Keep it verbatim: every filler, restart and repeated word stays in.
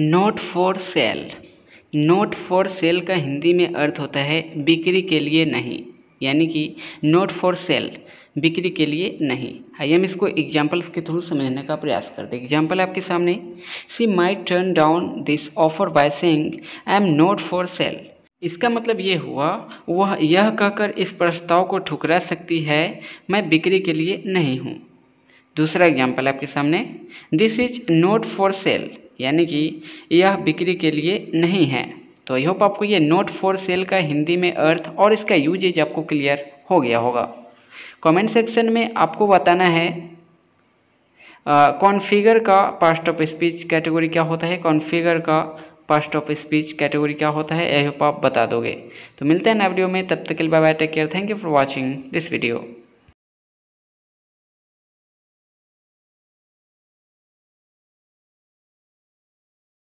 Not for sale. Not for sale का हिंदी में अर्थ होता है बिक्री के लिए नहीं, यानी कि नोट फॉर सेल बिक्री के लिए नहीं। आइए हम इसको एग्जाम्पल्स के थ्रू समझने का प्रयास करते हैं। एग्जाम्पल आपके सामने, she might turn down this offer by saying I am not for sale. इसका मतलब ये हुआ वह यह कहकर इस प्रस्ताव को ठुकरा सकती है मैं बिक्री के लिए नहीं हूँ। दूसरा एग्जाम्पल आपके सामने, this is not for sale, यानी कि यह बिक्री के लिए नहीं है। तो आई होप आपको ये नोट फॉर सेल का हिंदी में अर्थ और इसका यूजेज आपको क्लियर हो गया होगा। कमेंट सेक्शन में आपको बताना है कॉन्फिगर का पास्ट ऑफ स्पीच कैटेगरी क्या होता है, कॉन्फिगर का पास्ट ऑफ स्पीच कैटेगरी क्या होता है, आई होप आप बता दोगे। तो मिलते हैं नए वीडियो में, तब तक के लिए bye bye, take care, thank you for watching this video.